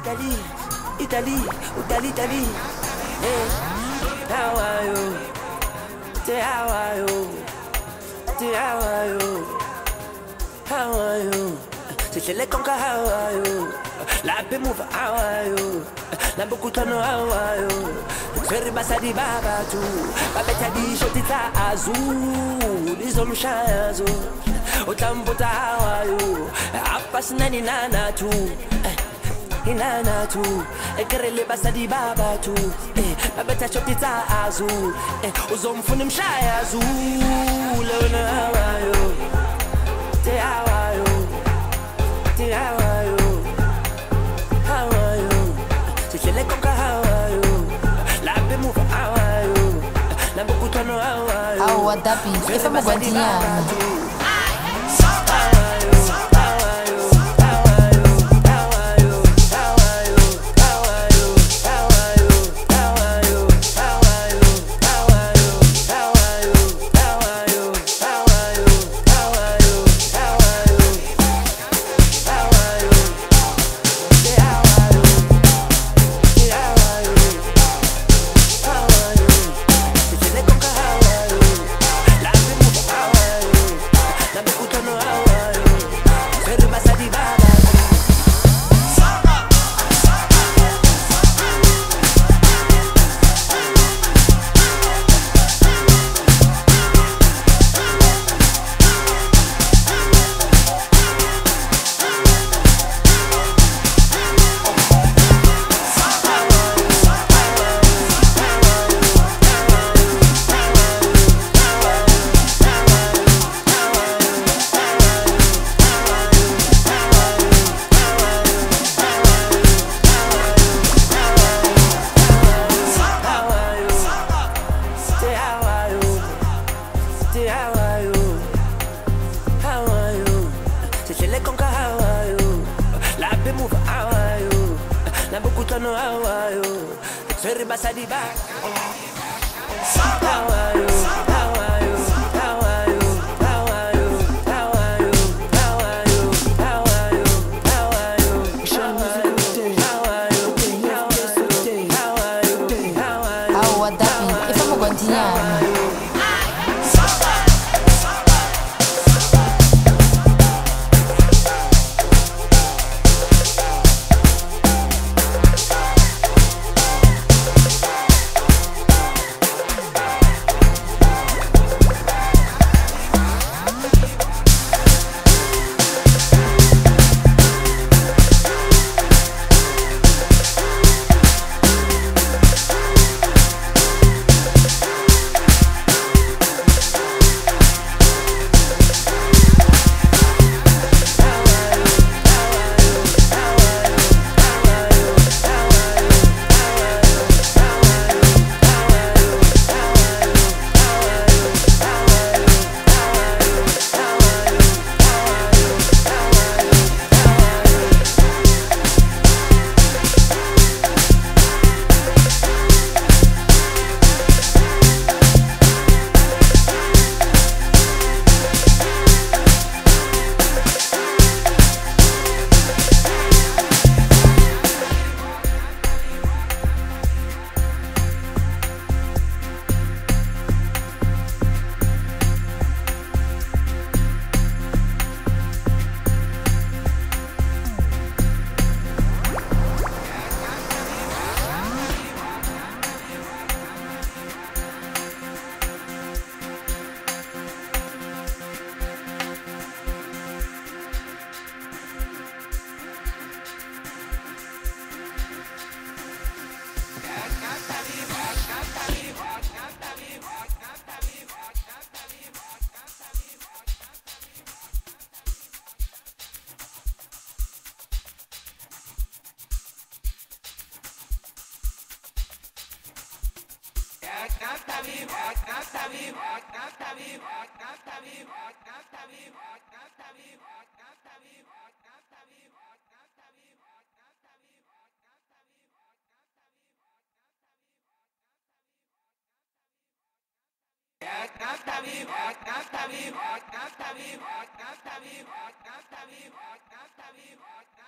Italy, Italy, Italy, Italy. Hey, how are you? Say how are you? Say how are you? How are you? Say let's conquer. How are you? La pe move. How are you? Nambo kutano. How are you? Seri basadi baba tu, babeta di shotita azul, izom shaya azul. Otambota. How are you? Apas nani nana tu. Inana tu, ekerele basadi baba tu, babeta shotita azul, uzom funim shaya azul. Leona how are you? Te how are you? Te how are you? How are you? Sechele konka how are you? Labe move how are you? Nabukutano how are you? Awa dapi, efa mugwantiyan. How are you? Seri basadi back. How are you? How are you? How are you? How are you? How are you? How are you? How are you? How are you? How are you? How are you? How are you? How are you? How are you? How are you? How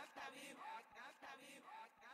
are you? How are you?